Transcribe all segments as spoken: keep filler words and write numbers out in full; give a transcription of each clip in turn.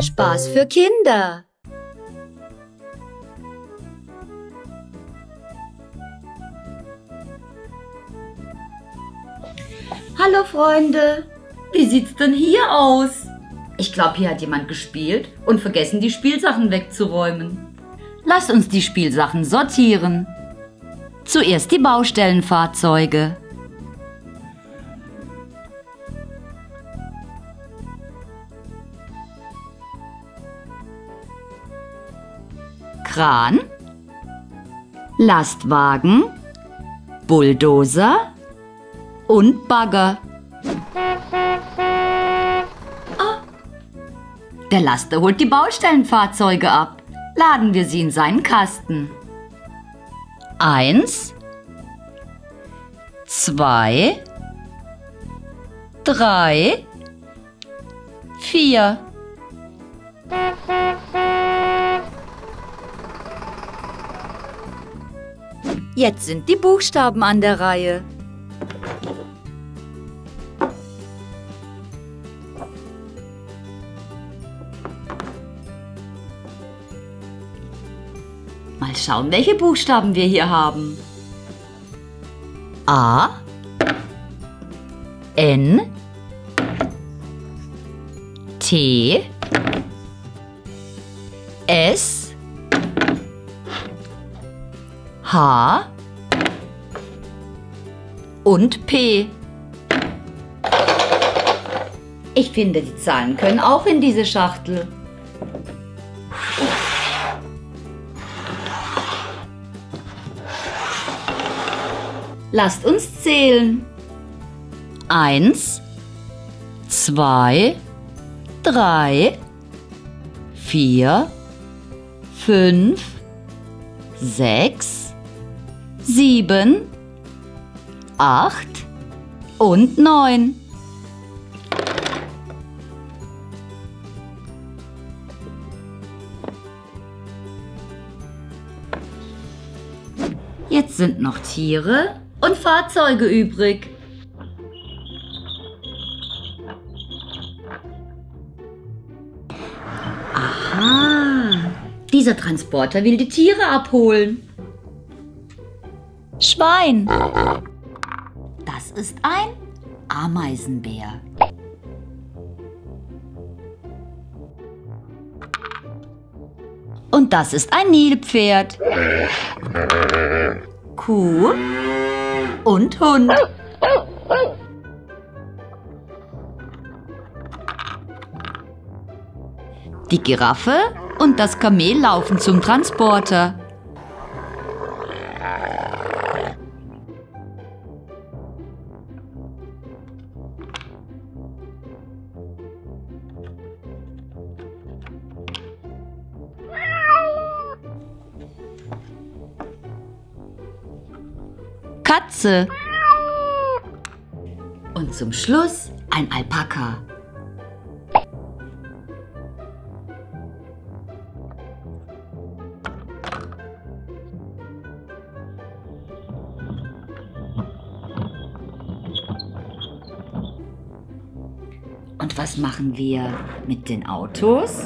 Spass für Kinder. Hallo Freunde, wie sieht's denn hier aus? Ich glaube, hier hat jemand gespielt und vergessen, die Spielsachen wegzuräumen. Lasst uns die Spielsachen sortieren. Zuerst die Baustellenfahrzeuge. Kran, Lastwagen, Bulldozer und Bagger. Ah, der Laster holt die Baustellenfahrzeuge ab. Laden wir sie in seinen Kasten. Eins, zwei, drei, vier. Jetzt sind die Buchstaben an der Reihe. Mal schauen, welche Buchstaben wir hier haben. A, N, T, S, H und P. Ich finde, die Zahlen können auch in diese Schachtel. Lasst uns zählen. Eins, zwei, drei, vier, fünf, sechs, sieben, acht und neun. Jetzt sind noch Tiere und Fahrzeuge übrig. Aha, dieser Transporter will die Tiere abholen. Schwein. Das ist ein Ameisenbär. Und das ist ein Nilpferd. Kuh und Hund. Die Giraffe und das Kamel laufen zum Transporter. Katze. Und zum Schluss ein Alpaka. Und was machen wir mit den Autos?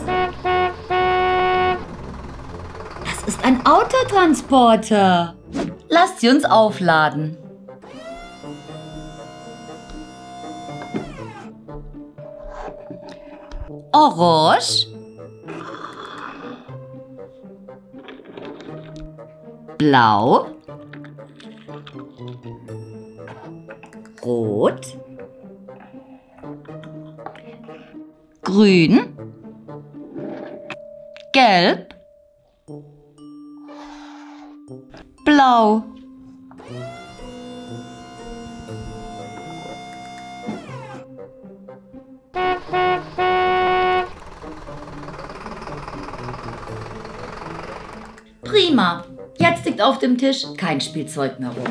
Das ist ein Autotransporter. Lasst sie uns aufladen. Orange, blau, rot, grün, gelb, blau. Prima, jetzt liegt auf dem Tisch kein Spielzeug mehr rum.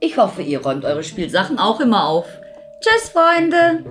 Ich hoffe, ihr räumt eure Spielsachen auch immer auf. Tschüss, Freunde!